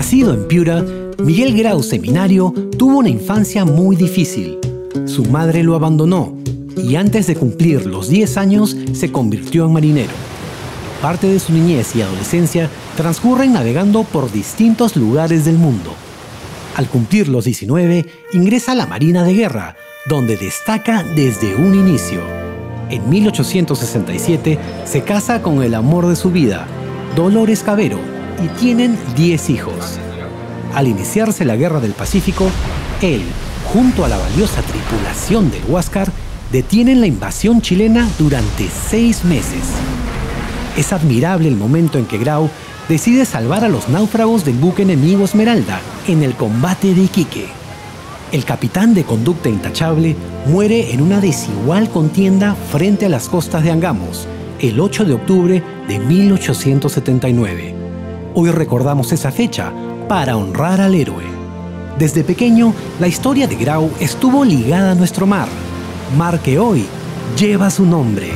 Nacido en Piura, Miguel Grau Seminario tuvo una infancia muy difícil. Su madre lo abandonó y antes de cumplir los 10 años se convirtió en marinero. Parte de su niñez y adolescencia transcurren navegando por distintos lugares del mundo. Al cumplir los 19, ingresa a la Marina de Guerra, donde destaca desde un inicio. En 1867 se casa con el amor de su vida, Dolores Cavero, y tienen 10 hijos. Al iniciarse la Guerra del Pacífico, él, junto a la valiosa tripulación del Huáscar, detienen la invasión chilena durante 6 meses. Es admirable el momento en que Grau decide salvar a los náufragos del buque enemigo Esmeralda en el combate de Iquique. El capitán de conducta intachable muere en una desigual contienda frente a las costas de Angamos, el 8 de octubre de 1879. Hoy recordamos esa fecha para honrar al héroe. Desde pequeño, la historia de Grau estuvo ligada a nuestro mar, mar que hoy lleva su nombre.